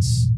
dance.